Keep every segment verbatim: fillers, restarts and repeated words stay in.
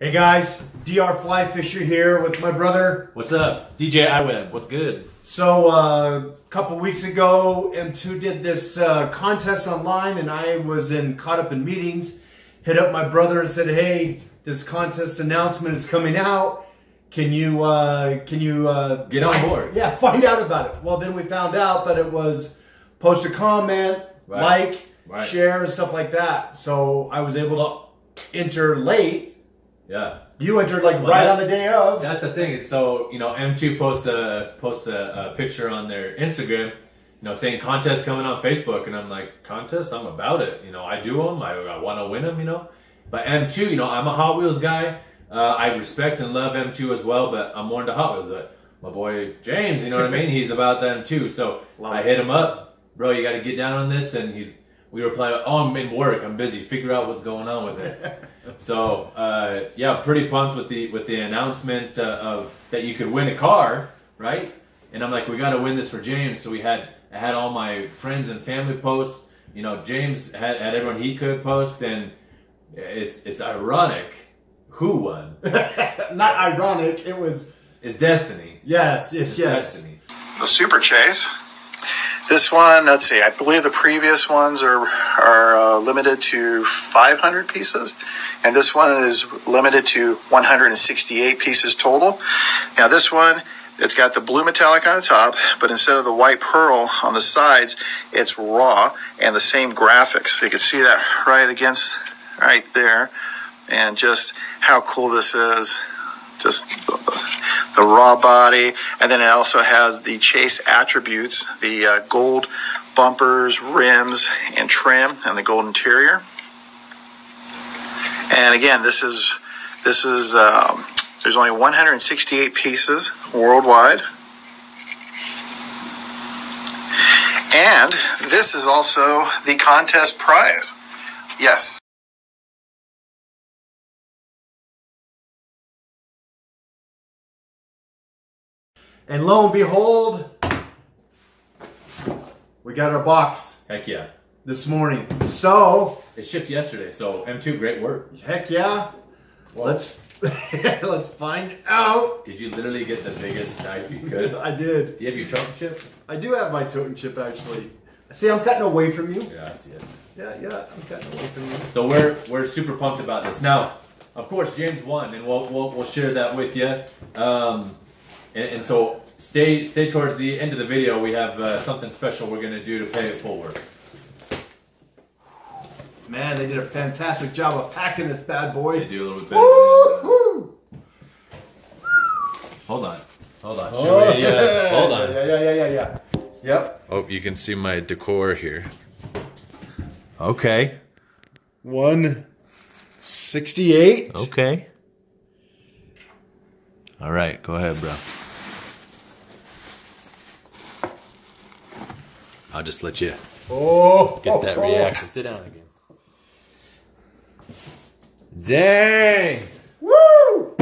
Hey guys, D R Fly Fisher here with my brother. What's up? D J iWeb, what's good? So uh, a couple weeks ago, M two did this uh, contest online and I was in, caught up in meetings, hit up my brother and said, hey, this contest announcement is coming out. Can you, uh, can you uh, get on board? Yeah, find out about it. Well, then we found out that it was post a comment, right. like, right. share, and stuff like that. So I was able to enter late. Yeah, you entered like well, right that, on the day of. That's the thing. So you know, M two posts a posts a, a picture on their Instagram, you know, saying contest coming on Facebook, and I'm like, contest? I'm about it. You know, I do them. I, I want to win them. You know, but M two, you know, I'm a Hot Wheels guy. Uh, I respect and love M two as well, but I'm more into Hot Wheels. But my boy James, you know what I mean? He's about them too. So love I hit him up, bro. You got to get down on this, and he's. We replied, oh, I'm in work, I'm busy, figure out what's going on with it. So, uh, yeah, pretty pumped with the with the announcement uh, of that you could win a car, right? And I'm like, we got to win this for James. So we had, I had all my friends and family posts. You know, James had, had everyone he could post, and it's it's ironic who won. Not ironic, it was... It's destiny. Yes, yes, it's yes. Destiny. The Super Chase. This one, let's see, I believe the previous ones are, are uh, limited to five hundred pieces, and this one is limited to one hundred sixty-eight pieces total. Now this one, it's got the blue metallic on the top, but instead of the white pearl on the sides, it's raw and the same graphics. So you can see that right against, right there, and just how cool this is. Just the raw body, and then it also has the Chase attributes, the uh, gold bumpers, rims, and trim, and the gold interior. And again, this is this is um, there's only one hundred sixty-eight pieces worldwide. And this is also the contest prize. Yes. And lo and behold, we got our box. Heck yeah. This morning. So. It shipped yesterday, so M two, great work. Heck yeah. Well, let's let's find out. Did you literally get the biggest knife you could? I did. Do you have your totem chip? I do have my totem chip, actually. See, I'm cutting away from you. Yeah, I see it. Yeah, yeah, I'm cutting away from you. So we're, we're super pumped about this. Now, of course, James won, and we'll, we'll, we'll share that with you. Um... And, and so stay stay towards the end of the video. We have uh, something special we're going to do to pay it forward. Man, they did a fantastic job of packing this bad boy. They do a little bit. Hold on. Hold on. Oh. We, uh, hold on. Yeah, yeah, yeah, yeah, yeah. Yep. Oh, you can see my decor here. Okay. one sixty-eight. Okay. All right, go ahead, bro. I'll just let you oh, get that oh, reaction. Oh. Sit down again. Dang! Woo!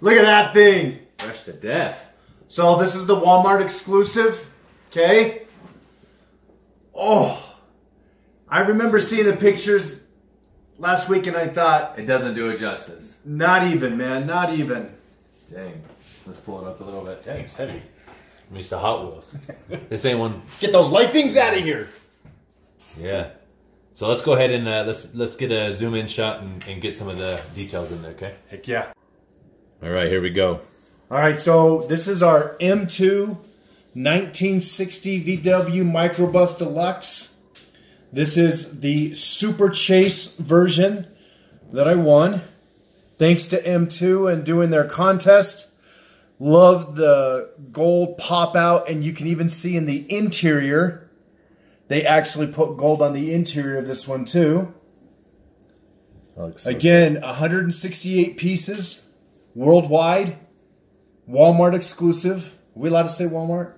Look at that thing. Fresh to death. So this is the Walmart exclusive, okay? Oh, I remember seeing the pictures last week and I thought... It doesn't do it justice. Not even, man. Not even. Dang. Let's pull it up a little bit. Dang, it's heavy. I'm used to Hot Wheels. This ain't one... Get those light things out of here! Yeah. So let's go ahead and uh, let's let's get a zoom-in shot and, and get some of the details in there, okay? Heck yeah. All right, here we go. All right, so this is our M two nineteen sixty V W Microbus Deluxe. This is the Super Chase version that I won. Thanks to M two and doing their contest. Love the gold pop out, and you can even see in the interior. They actually put gold on the interior of this one too. So again, good. one hundred sixty-eight pieces worldwide. Walmart exclusive. Are we allowed to say Walmart?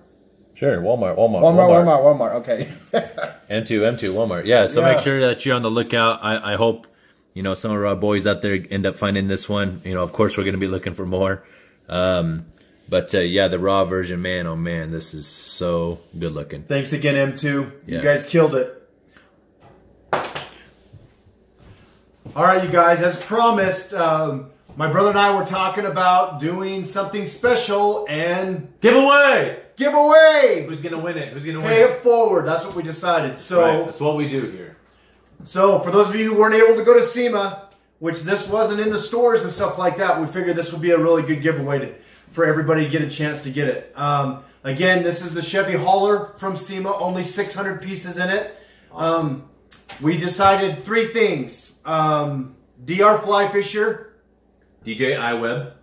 Sure, Walmart, Walmart, Walmart, Walmart, Walmart, Walmart. Okay. M two, M two, Walmart. Yeah, so yeah. Make sure that you're on the lookout. I, I hope, you know, some of our boys out there end up finding this one. You know, of course, we're going to be looking for more. Um, but, uh, yeah, the raw version, man, oh, man, this is so good looking. Thanks again, M two. Yeah. You guys killed it. All right, you guys, as promised, um, my brother and I were talking about doing something special and... Giveaway! Giveaway! Who's gonna win it? Who's gonna win Pay it? Pay it forward, that's what we decided. So right. That's what we do here. So, for those of you who weren't able to go to SEMA, which this wasn't in the stores and stuff like that, we figured this would be a really good giveaway to, for everybody to get a chance to get it. Um, again, this is the Chevy Hauler from SEMA, only six hundred pieces in it. Awesome. Um, we decided three things. Um, D R Fly Fisher. D J iWeb.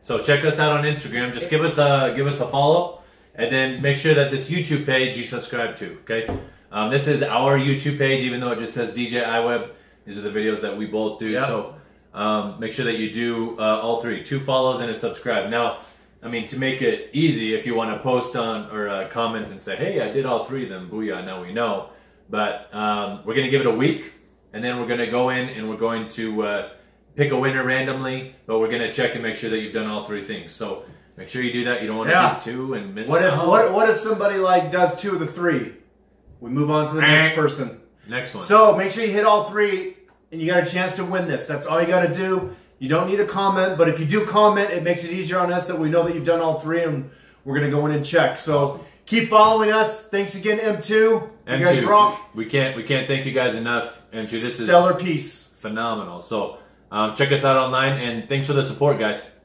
So check us out on Instagram. Just give us a, give us a follow. And then make sure that this YouTube page you subscribe to, okay? Um, this is our YouTube page, even though it just says D J iWeb. These are the videos that we both do. Yep. So um, make sure that you do uh, all three. Two follows and a subscribe. Now, I mean, to make it easy, if you want to post on or uh, comment and say, hey, I did all three of them, booyah, now we know. But um, we're going to give it a week, and then we're going to go in and we're going to uh, pick a winner randomly, but we're going to check and make sure that you've done all three things. So make sure you do that. You don't want to yeah. do two and miss what if out. What, what if somebody like does two of the three? We move on to the next person. Next one. So make sure you hit all three, and you got a chance to win this. That's all you got to do. You don't need a comment, but if you do comment, it makes it easier on us that we know that you've done all three, and we're going to go in and check. So keep following us. Thanks again, M two. M two. You guys rock. We can't we can't thank you guys enough. M two, this is stellar piece, phenomenal. So um, check us out online, and thanks for the support, guys.